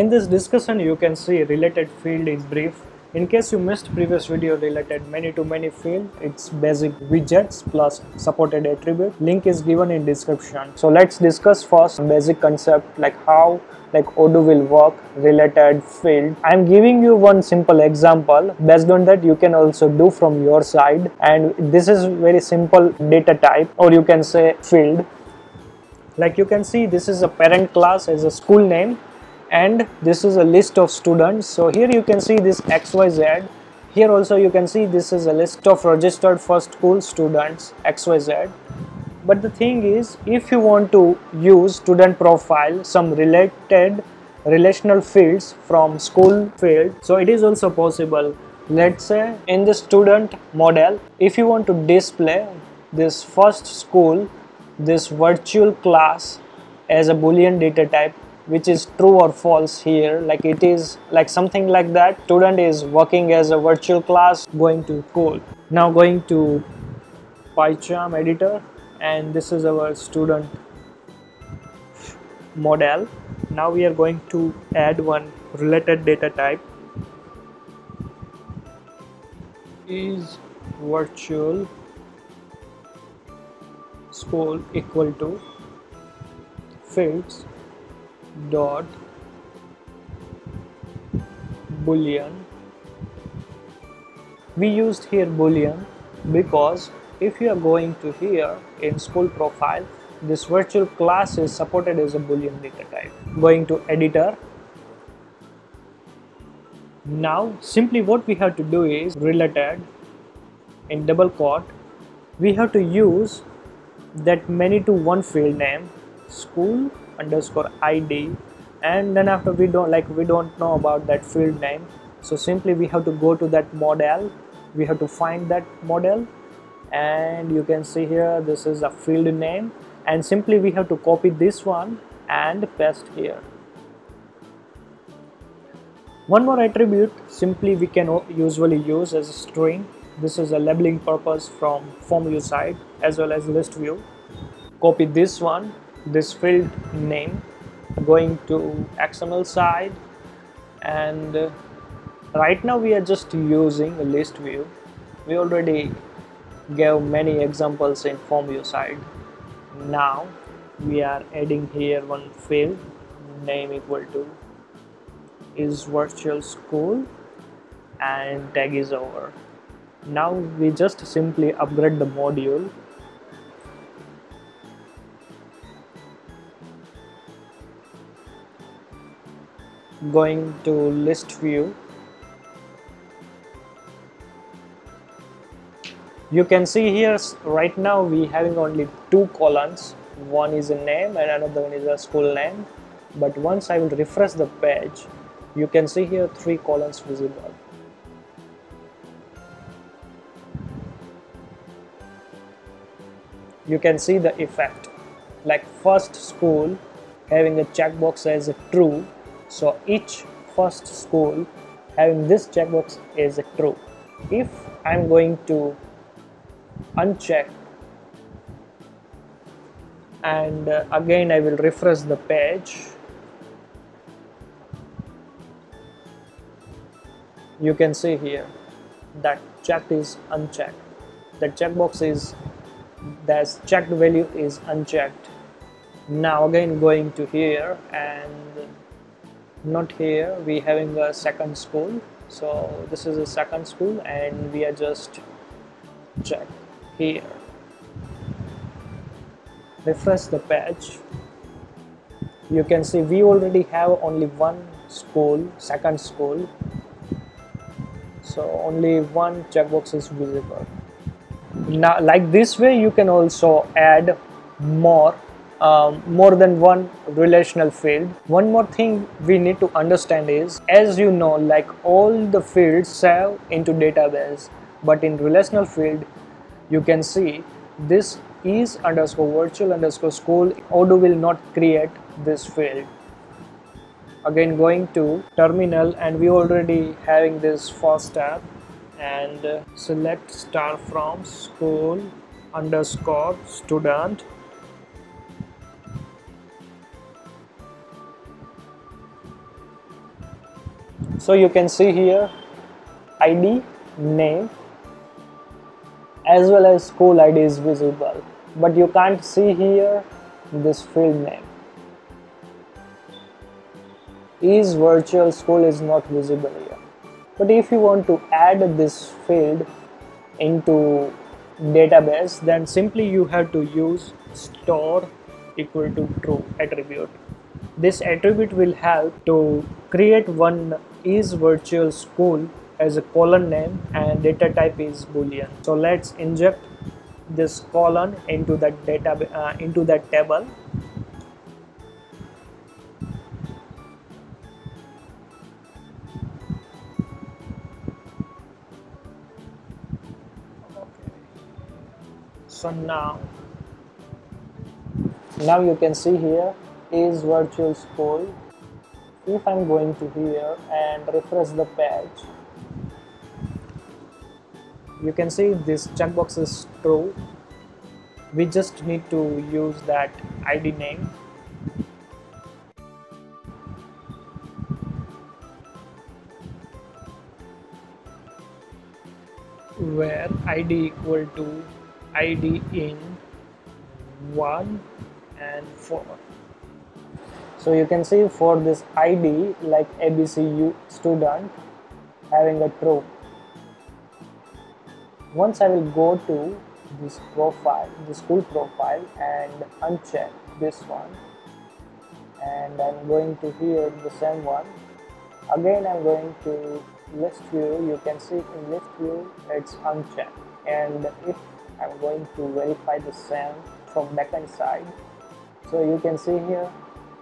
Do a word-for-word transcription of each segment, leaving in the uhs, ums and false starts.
In this discussion, you can see related field is brief. In case you missed previous video related many-to-many field, it's basic widgets plus supported attribute. Link is given in description. So let's discuss first basic concept like how like Odoo will work related field. I'm giving you one simple example. Based on that, you can also do from your side. And this is very simple data type, or you can say field. Like you can see, this is a parent class as a school name. And this is a list of students. So here you can see this X Y Z. Here also you can see this is a list of registered first school students X Y Z. But the thing is, if you want to use student profile, some related relational fields from school field, so it is also possible. Let's say in the student model, if you want to display this first school, this virtual class as a Boolean data type, which is true or false here, like it is like something like that. Student is working as a virtual class going to school. Now going to PyCharm editor, and this is our student model. Now we are going to add one related data type is virtual school equal to fields dot boolean. We used here boolean because if you are going to here in school profile, this virtual class is supported as a boolean data type. Going to editor. Now simply what we have to do is related in double quote, we have to use that many to one field name school underscore I D, and then after we don't like we don't know about that field name, so simply we have to go to that model, we have to find that model, and you can see here this is a field name, and simply we have to copy this one and paste here. One more attribute simply we can usually use as a string. This is a labeling purpose from form view side as well as list view. Copy this one, this field name, going to X M L side, and uh, right now we are just using a list view. We already gave many examples in form view side. Now we are adding here one field name equal to is virtual school and tag is over. Now we just simply upgrade the module. Going to list view, you can see here right now we having only two columns, one is a name and another one is a school name, but once I will refresh the page, you can see here three columns visible. You can see the effect, like first school having a checkbox as a true. So each first school having this checkbox is true. If I'm going to uncheck and again I will refresh the page, you can see here that checked is unchecked. The checkbox is, that checked value is unchecked. Now again going to here, and not here we having a second school, so this is a second school and we are just check here, refresh the page, you can see we already have only one school, second school, so only one checkbox is visible. Now like this way you can also add more Um, more than one relational field. One more thing we need to understand is, as you know, like all the fields save into database, but in relational field you can see this is underscore virtual underscore school. Odoo will not create this field. Again going to terminal, and we already having this first tab, and uh, select star from school underscore student. So you can see here I D, name as well as school I D is visible, but you can't see here this field name. Is virtual school is not visible here. But if you want to add this field into database, then simply you have to use store equal to true attribute. This attribute will help to create one is virtual school as a colon name and data type is boolean. So let's inject this colon into that data uh, into that table. So now now you can see here is virtual school. If I'm going to here and refresh the page, you can see this checkbox is true. We just need to use that I D name. Where I D equal to I D in one and four. So you can see for this I D like A B C U student having a true. Once I will go to this profile, the school profile, and uncheck this one, and I'm going to here the same one. Again I'm going to list view, you can see in list view it's unchecked, and if I'm going to verify the same from backend side, so you can see here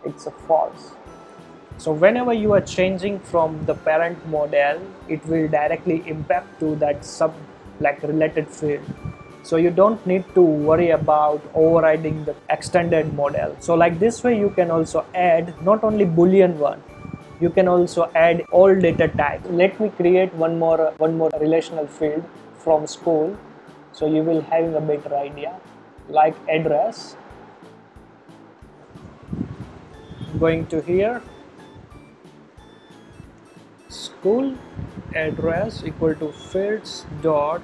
it's a false. So whenever you are changing from the parent model, it will directly impact to that sub like related field. So you don't need to worry about overriding the extended model. So like this way you can also add not only boolean one, you can also add all data type. Let me create one more one more relational field from school. So you will having a better idea, like address. Going to here, school address equal to fields dot.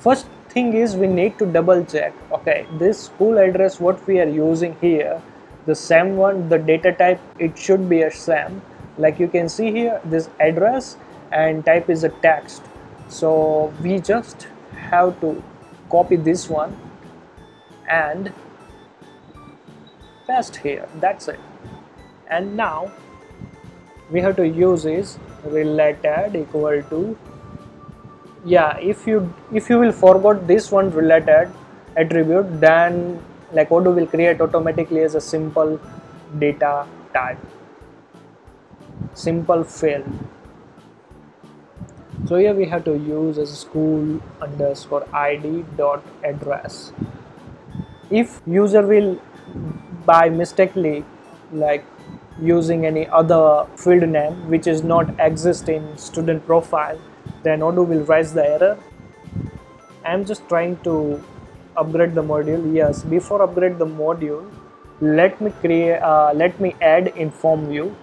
First thing is we need to double check. Okay, this school address what we are using here, the same one, the data type it should be a same. Like you can see here, this address and type is a text. So we just have to copy this one and paste here, that's it. And now we have to use is related equal to, yeah, if you if you will forgot this one related attribute, then like Odoo will create automatically as a simple data type, simple field. So here we have to use as school underscore id dot address. If user will by mistakenly like using any other field name which is not exist in student profile, then Odoo will raise the error. I am just trying to upgrade the module. Yes, before upgrade the module, let me create. Uh, let me add inform view.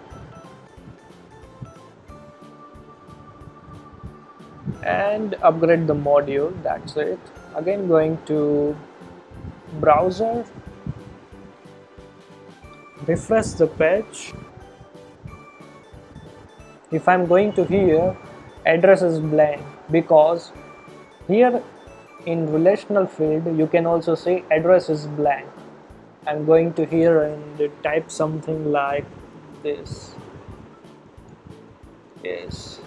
And upgrade the module, that's it. Again going to browser, refresh the page. If I'm going to here, address is blank because here in relational field you can also see address is blank. I'm going to here and type something like this. Yes.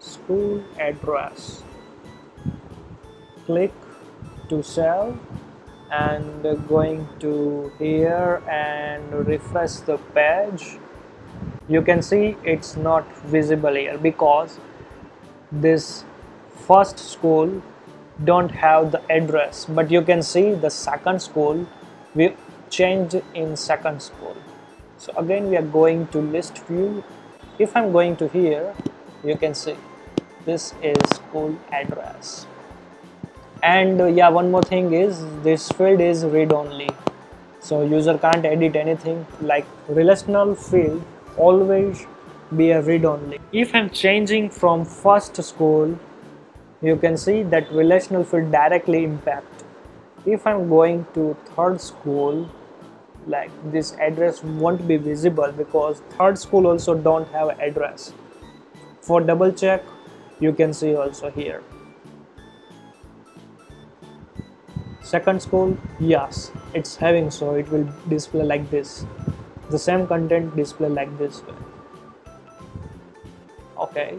School address. Click to save and going to here and refresh the page. You can see it's not visible here because this first school don't have the address, but you can see the second school we changed in second school. So again we are going to list view. If I'm going to here, you can see this is school address. And uh, yeah, one more thing is this field is read only, so user can't edit anything. Like relational field always be a read only. If I'm changing from first school, you can see that relational field directly impact. If I'm going to third school, like this address won't be visible because third school also don't have address. For double check, you can see also here. Second school, yes, it's having, so it will display like this. The same content display like this way. Okay.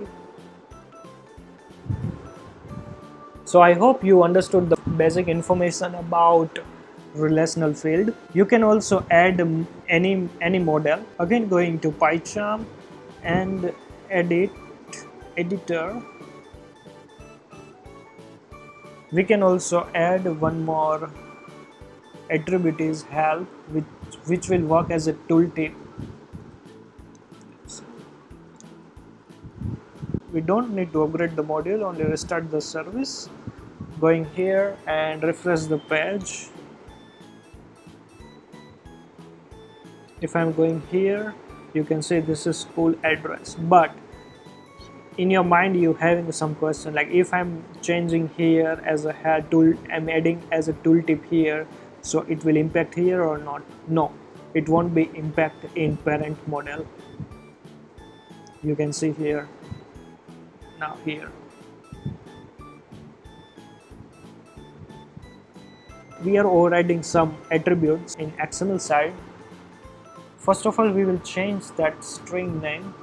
So I hope you understood the basic information about relational field. You can also add any any model. Again, going to PyCharm and edit editor. We can also add one more attribute is help, which which will work as a tooltip. We don't need to upgrade the module, only restart the service. Going here and refresh the page. If I'm going here, you can see this is school address, but in your mind you having some question, like if I'm changing here as a head tool, I'm adding as a tooltip here, so it will impact here or not? No, it won't be impact in parent model. You can see here, now here. We are overriding some attributes in X M L side. First of all, we will change that string name.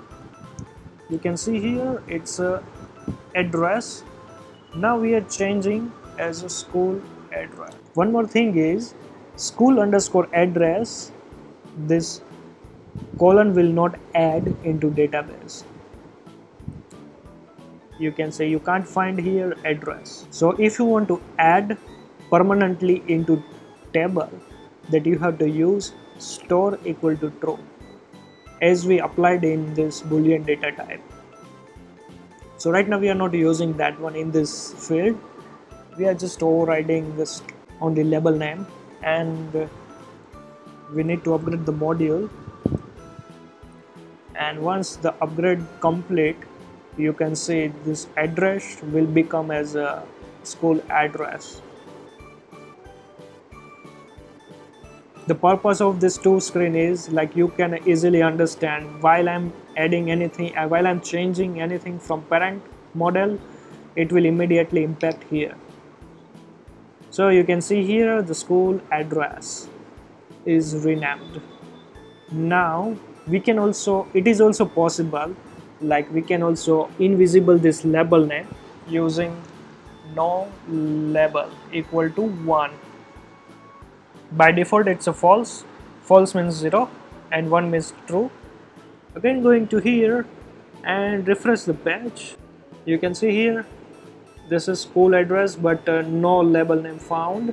You can see here it's a address. Now we are changing as a school address. One more thing is school underscore address, this colon will not add into database. You can say you can't find here address. So if you want to add permanently into table, that you have to use store equal to true, as we applied in this Boolean data type. So right now we are not using that one in this field. We are just overriding this on the label name, and we need to upgrade the module. And once the upgrade complete, you can see this address will become as a school address. The purpose of this two screen is like you can easily understand, while I'm adding anything, uh, while I'm changing anything from parent model, it will immediately impact here. So you can see here the school address is renamed. Now we can also, it is also possible, like we can also invisible this label name using no label equal to one. By default it's a false, false means zero and one means true. Again going to here and refresh the page. You can see here this is school address but uh, no label name found.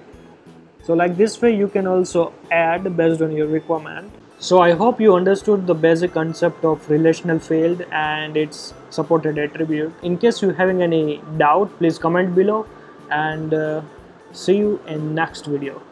So like this way you can also add based on your requirement. So I hope you understood the basic concept of relational field and its supported attribute. In case you're having any doubt, please comment below, and uh, see you in next video.